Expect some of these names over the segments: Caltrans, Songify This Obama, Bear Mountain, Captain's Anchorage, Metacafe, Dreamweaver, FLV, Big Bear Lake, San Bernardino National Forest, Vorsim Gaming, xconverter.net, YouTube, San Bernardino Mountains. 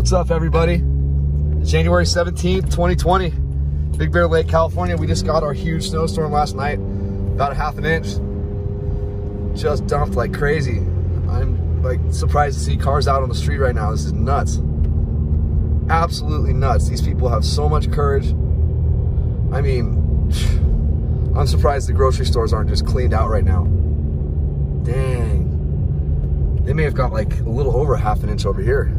What's up, everybody? January 17th, 2020, Big Bear Lake, California. We just got our huge snowstorm last night, about a half an inch. Just dumped like crazy. I'm like surprised to see cars out on the street right now. This is nuts. Absolutely nuts. These people have so much courage. I mean, I'm surprised the grocery stores aren't just cleaned out right now. Dang. They may have got like a little over half an inch over here.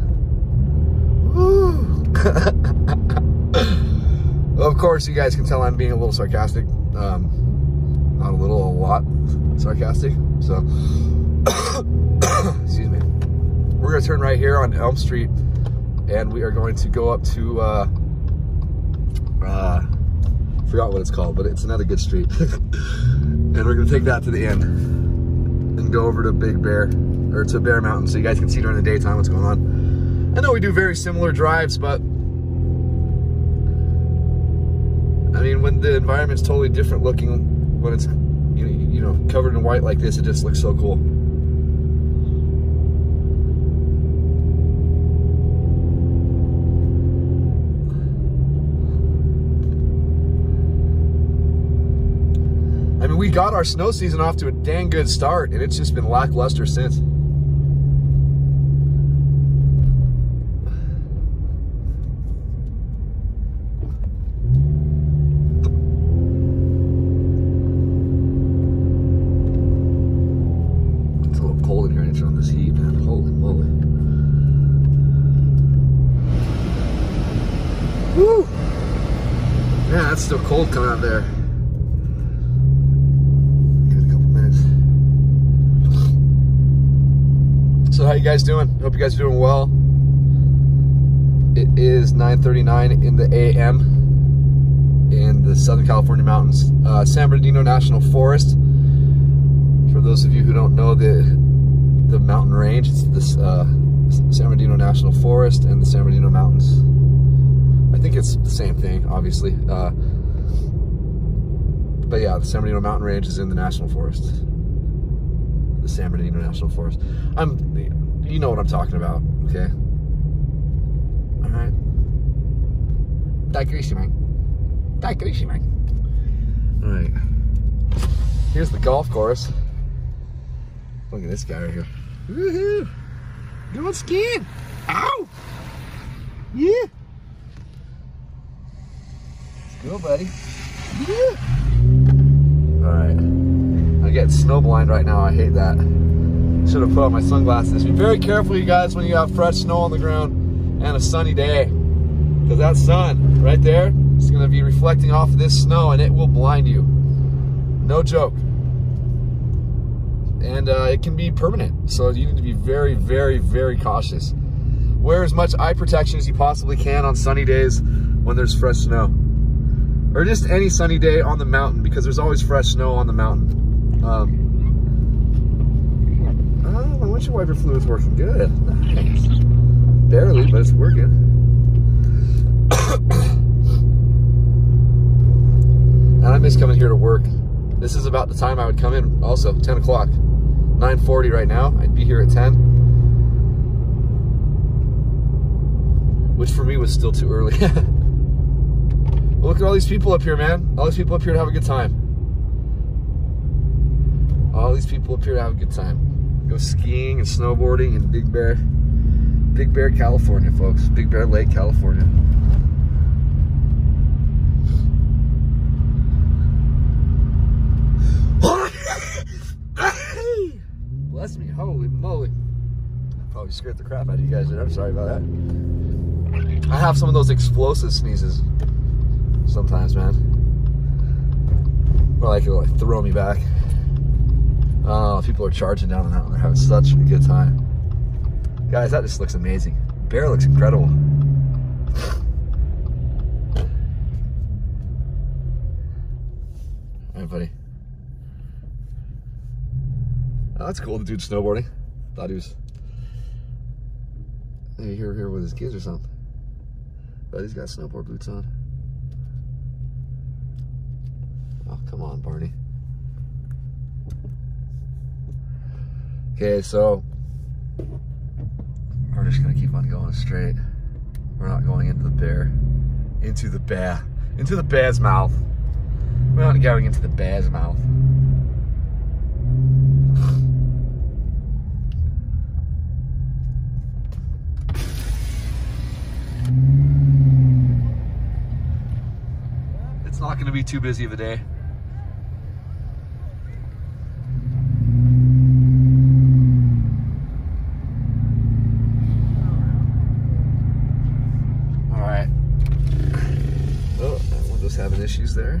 Of course, you guys can tell I'm being a little sarcastic. Not a little, a lot sarcastic. So, excuse me. We're going to turn right here on Elm Street, and we are going to go up to, forgot what it's called, but it's another good street. And we're going to take that to the end and go over to Big Bear, or to Bear Mountain, so you guys can see during the daytime what's going on. I know we do very similar drives, but I mean, when the environment's totally different looking, when it's, you know, covered in white like this, it just looks so cool. I mean, we got our snow season off to a dang good start, and it's just been lackluster since. It's still cold coming out there. Give it a couple minutes. So how you guys doing? Hope you guys are doing well. It is 9:39 in the AM in the Southern California mountains. San Bernardino National Forest. For those of you who don't know the mountain range, it's this San Bernardino National Forest and the San Bernardino Mountains. I think it's the same thing, obviously. But yeah, the San Bernardino Mountain Range is in the National Forest. The San Bernardino National Forest. You know what I'm talking about, okay? All right. Digression, man. All right. Here's the golf course. Look at this guy right here. Woohoo! Going skiing! Ow! Yeah! Go, buddy. Yeah. All right. I'm getting snowblind right now. I hate that. Should have put on my sunglasses. Be very careful, you guys, when you have fresh snow on the ground and a sunny day. Because that sun right there is going to be reflecting off of this snow, and it will blind you. No joke. And it can be permanent. So you need to be very, very, very cautious. Wear as much eye protection as you possibly can on sunny days when there's fresh snow. Or just any sunny day on the mountain, because there's always fresh snow on the mountain. Oh, my windshield wiper fluid is working good. Nice. Barely, but it's working. And I miss coming here to work. This is about the time I would come in also, 10 o'clock. 9:40 right now. I'd be here at 10. Which for me was still too early. Look at all these people up here, man. All these people up here to have a good time. All these people up here to have a good time. Go skiing and snowboarding in Big Bear, California, folks. Big Bear Lake, California. Bless me, holy moly. I probably scared the crap out of you guys there. I'm sorry about that. I have some of those explosive sneezes. Sometimes, man. Or like, it'll like throw me back. Oh, people are charging down and out. They're having such a good time. Guys, that just looks amazing. Bear looks incredible. Alright, buddy. Oh, that's cool, the dude's snowboarding. Thought he was here with his kids or something. But he's got snowboard boots on. Oh, come on, Barney. Okay, so we're just gonna keep on going straight. We're not going into the bear. Into the bear. Into the bear's mouth. We're not going into the bear's mouth. It's not going to be too busy of a day. Having issues there. I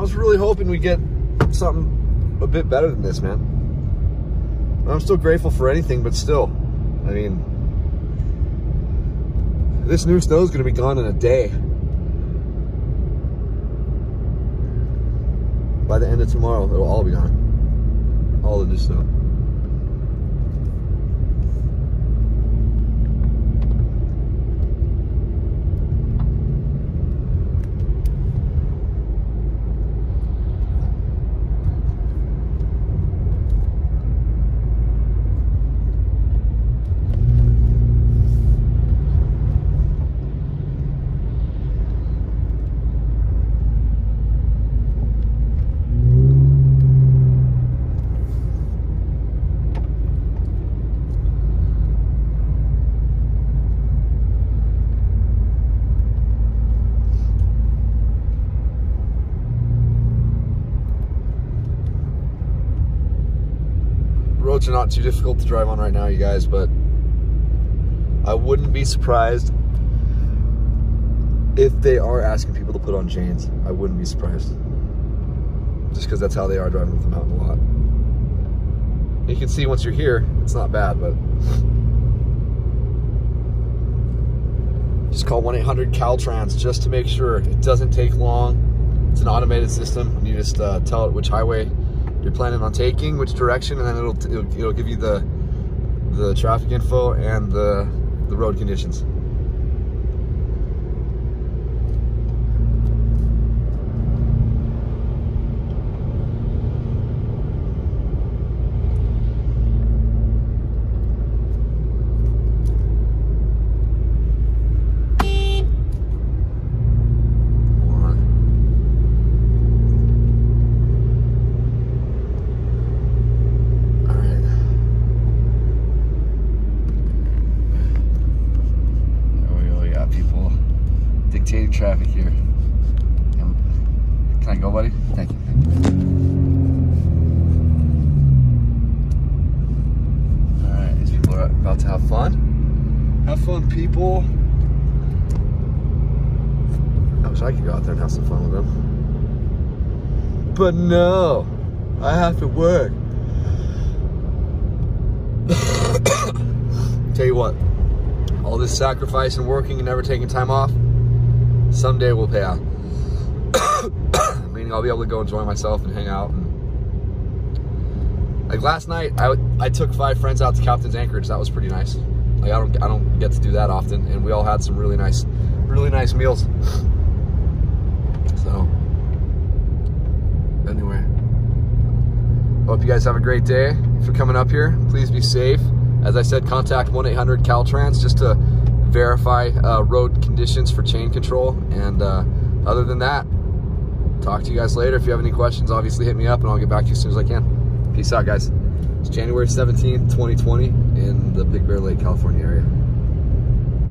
was really hoping we'd get something a bit better than this, man. I'm still grateful for anything, but still, I mean, this new snow is going to be gone in a day. By the end of tomorrow, it'll all be gone. All the new snow. Are not too difficult to drive on right now, you guys, but I wouldn't be surprised if they are asking people to put on chains. I wouldn't be surprised, just because that's how they are driving with the mountain a lot. You can see once you're here, it's not bad, but just call 1-800 Caltrans just to make sure. It doesn't take long. It's an automated system, and you just tell it which highway you're planning on taking, which direction, and then it'll give you the traffic info and the road conditions. Traffic here. Can I go, buddy? Thank you. Alright, these people are about to have fun. Have fun, people. I wish I could go out there and have some fun with them. But no, I have to work. Tell you what, all this sacrifice and working and never taking time off, someday will pay out. Meaning I'll be able to go enjoy myself and hang out. And like last night, I took 5 friends out to Captain's Anchorage. That was pretty nice. Like I don't get to do that often, and we all had some really nice meals. So anyway, hope you guys have a great day. If you're coming up here, please be safe. As I said, contact 1-800 Caltrans just to verify road conditions for chain control, and other than that, talk to you guys later. If you have any questions, obviously hit me up and I'll get back to you as soon as I can. Peace out, guys. It's January 17th, 2020 in the Big Bear Lake, California area.